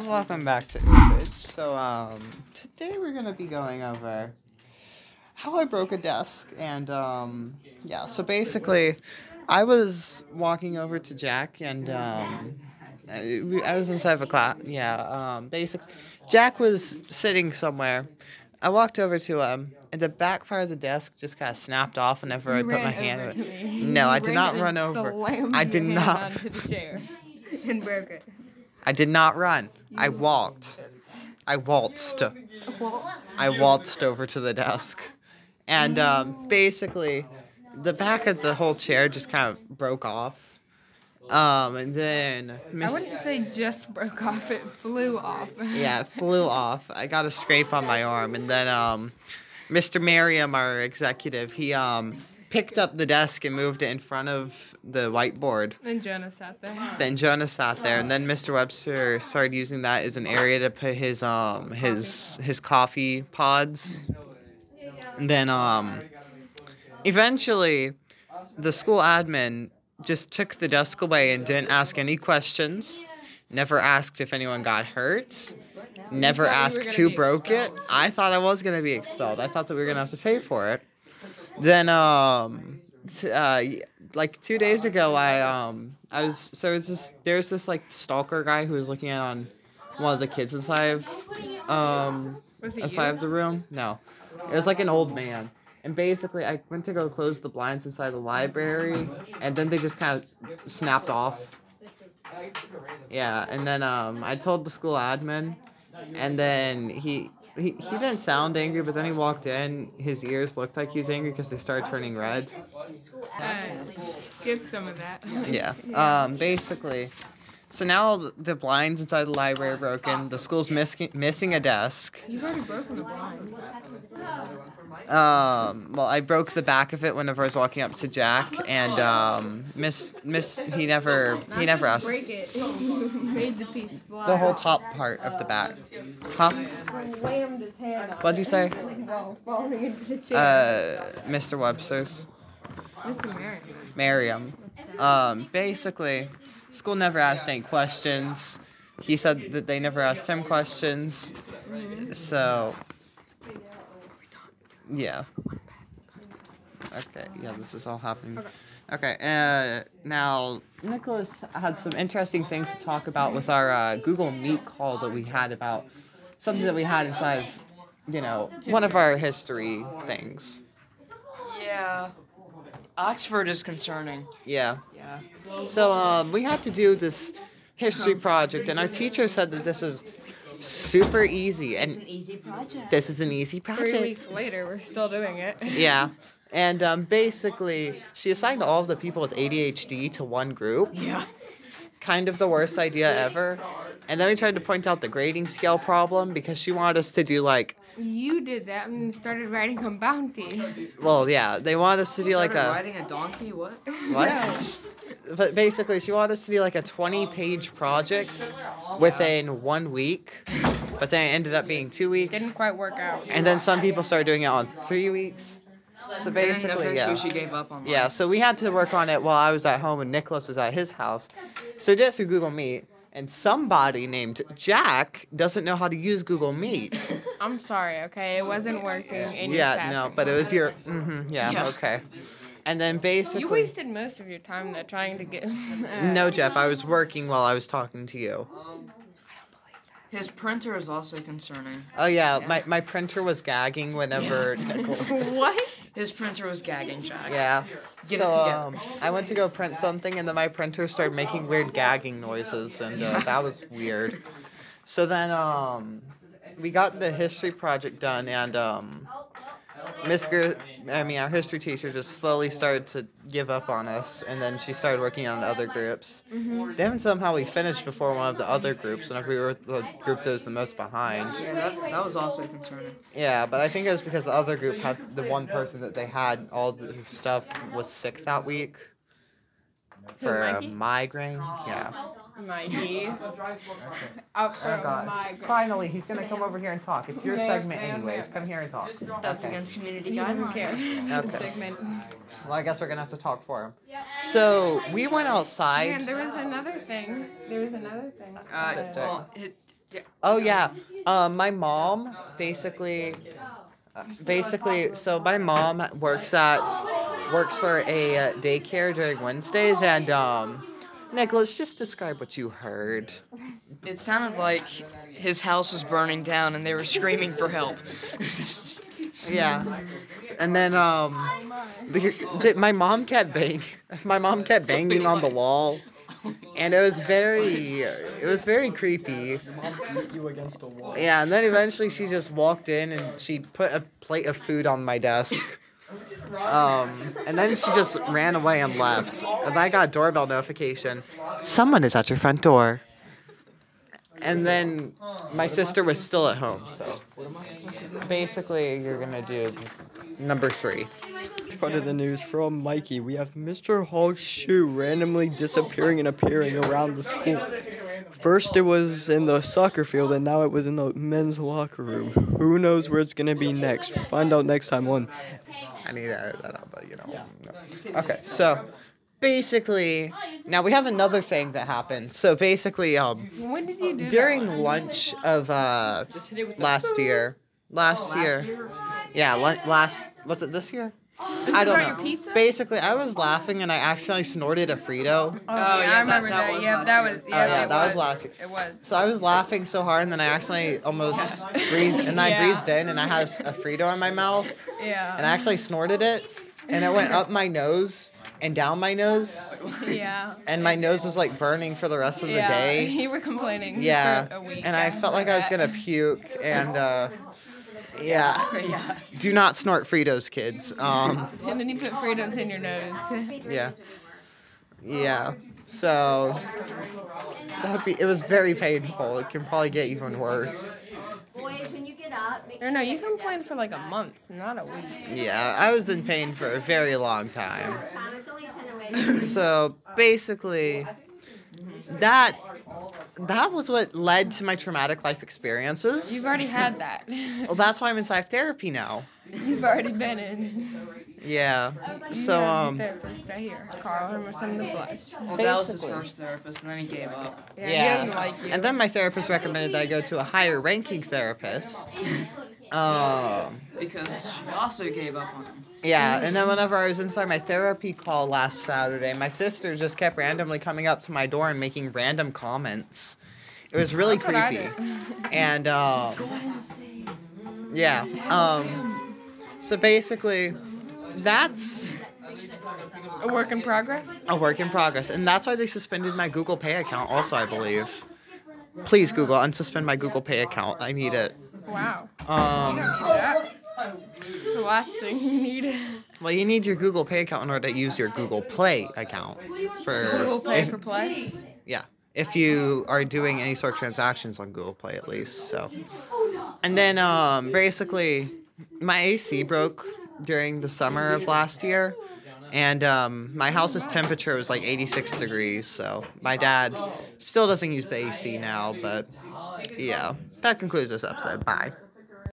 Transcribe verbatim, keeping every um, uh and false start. Welcome back to Image. So um, today we're going to be going over how I broke a desk. And um, yeah, so basically I was walking over to Jack and um, I, I was inside of a class. Yeah, um, basically Jack was sitting somewhere. I walked over to him, and the back part of the desk just kind of snapped off whenever you I put my hand over it. Me. No, you I did not run over. I did not. Onto the chair and broke it. I did not run. You I walked. I waltzed. I waltzed over to the desk. And um, basically, the back of the whole chair just kind of broke off. Um, and then... Miss I wouldn't say just broke off. It flew off. Yeah, it flew off. I got a scrape on my arm. And then um, Mister Merriam, our executive, he... Um, picked up the desk and moved it in front of the whiteboard. Then Jonah sat there. Then Jonah sat there, and then Mister Webster started using that as an area to put his um his his coffee pods. And then um, eventually, the school admin just took the desk away and didn't ask any questions. Never asked if anyone got hurt. Never asked who broke it. I thought I was gonna be expelled. I thought that we were gonna have to pay for it. Then, um, t uh, like two days ago, I, um, I was, so was this, there's this, like, stalker guy who was looking at on one of the kids inside of, um, inside of the room. No, it was like an old man. And basically, I went to go close the blinds inside the library, and then they just kind of snapped off. Yeah, and then, um, I told the school admin, and then he... He, he didn't sound angry, but then he walked in. His ears looked like he was angry because they started turning red. Uh, skip some of that. Yeah. Um, basically, so now the blinds inside the library are broken. The school's miss missing a desk. You've already broken the blind. Um, well, I broke the back of it whenever I was walking up to Jack, and um, Miss Miss he never he never asked. Break it. Made the piece fly. The whole top part of the back. Huh? Slammed his hand on. What'd you say? While falling into the chair. Uh, Mister Webster's. Mister Merriam. Merriam. Um, basically, school never asked any questions. He said that they never asked him questions. So. Yeah. Okay, yeah, this is all happening. Okay, uh, now, Nicholas had some interesting things to talk about with our uh, Google Meet call that we had about something that we had inside of, you know, one of our history things. Yeah. Oxford is concerning. Yeah. Yeah. So, um, we had to do this history project, and our teacher said that this is... super easy, and it's an easy project. This is an easy project. Three weeks later, we're still doing it. Yeah, and um, basically, she assigned all of the people with A D H D to one group. Yeah, kind of the worst idea ever. And then we tried to point out the grading scale problem because she wanted us to do like. You did that and started riding a bounty. Well, yeah, they wanted us to do like a. Riding a donkey? What? What? No. But basically, she wanted us to do like a twenty-page project within one week, but then it ended up being two weeks. Didn't quite work out. And then some people started doing it on three weeks. So basically, yeah. She gave up on. Yeah, so we had to work on it while I was at home and Nicholas was at his house. So we did it through Google Meet. And somebody named Jack doesn't know how to use Google Meet. I'm sorry, okay? It wasn't working. And yeah, no, but it was your... Mm-hmm, yeah, yeah, okay. And then basically... You wasted most of your time, though, trying to get... Uh, no, Jeff, I was working while I was talking to you. I don't believe that. His printer is also concerning. Oh, yeah, yeah. My, my printer was gagging whenever... Yeah. Nicholas... What? His printer was gagging, Jack. Yeah. Get so, um, I went to go print something, and then my printer started making weird gagging noises, and uh, that was weird. So then um, we got the history project done, and um, Miss Gr I mean, our history teacher just slowly started to give up on us, and then she started working on other groups. Mm-hmm. Then somehow we finished before one of the other groups, whenever we were the group that was the most behind. Yeah, that, that was also concerning. Yeah, but I think it was because the other group had the one person that they had all the stuff was sick that week for a migraine. Yeah. Mikey. Out for oh migraine. Finally, he's going to come over here and talk. It's your Mayor, segment Mayor, anyways. Mayor. Come here and talk. That's okay. Against community guidelines. Okay. Well, I guess we're going to have to talk for him. So, we went outside. And there was another thing. There was another thing. Uh, well, it, Oh yeah. Um, my mom basically, basically. So my mom works at works for a daycare during Wednesdays, and um, Nicholas, just describe what you heard. It sounded like his house was burning down, and they were screaming for help. Yeah. And then um, the, the, my mom kept bang, my mom kept banging on the wall. And it was very, it was very creepy. Yeah, and then eventually she just walked in and she put a plate of food on my desk. Um, and then she just ran away and left. And I got a doorbell notification. Someone is at your front door. And then my sister was still at home, so. Basically, you're gonna do number three. Part of the news from Mikey, we have Mister Hall's shoe randomly disappearing and appearing around the school. First it was in the soccer field, and now it was in the men's locker room. Who knows where it's going to be next? We'll find out next time on... I need to edit that out, but you know. No. Okay, so basically, now we have another thing that happened. So basically, um, when did you do during that lunch of uh, last year, last, oh, last year, year? yeah, last, was it this year? Is I don't know. Pizza? Basically, I was laughing and I accidentally snorted a Frito. Oh, oh yeah, yeah, I remember that. that. Was yeah, that was. Yeah, oh, yeah, that was. was last year. It was. So I was laughing so hard, and then I accidentally almost breathed, and I yeah. breathed in, and I had a Frito in my mouth. Yeah. And I actually snorted it, and it went up my nose and down my nose. Yeah. And my nose was like burning for the rest of yeah. the day. You were complaining. Yeah. For a week and I felt like that. I was gonna puke, and. Uh, Yeah. yeah. Do not snort Fritos, kids. Um, and then you put Fritos in your nose. Yeah. Yeah. So that'd be, it was very painful. It can probably get even worse. Boys, when you get up, make sure no, no, you complained for like a month, not a week. Yeah, I was in pain for a very long time. So basically, that. That was what led to my traumatic life experiences. You've already had that. Well, that's why I'm in psych therapy now. You've already been in. Yeah. So, um... therapist right here. Carl, him or something to flush. Well, that was his first therapist, and then he gave up. Yeah. yeah. He like you. And then my therapist recommended that I go to a higher-ranking therapist. Um... Because she also gave up on him. Yeah, and then whenever I was inside my therapy call last Saturday, my sister just kept randomly coming up to my door and making random comments. It was really creepy. And, uh... yeah, um... so basically, that's... a work in progress? A work in progress. And that's why they suspended my Google Pay account also, I believe. Please, Google, unsuspend my Google Pay account. I need it. Wow. Um... You don't need that. It's the last thing you need. Well, you need your Google Pay account in order to use your Google Play account. For Google Play if, for play? Yeah. If you are doing any sort of transactions on Google Play, at least. So. And then, um, basically, my A C broke during the summer of last year. And um, my house's temperature was like eighty-six degrees, so my dad still doesn't use the A C now, but yeah. That concludes this episode. Bye.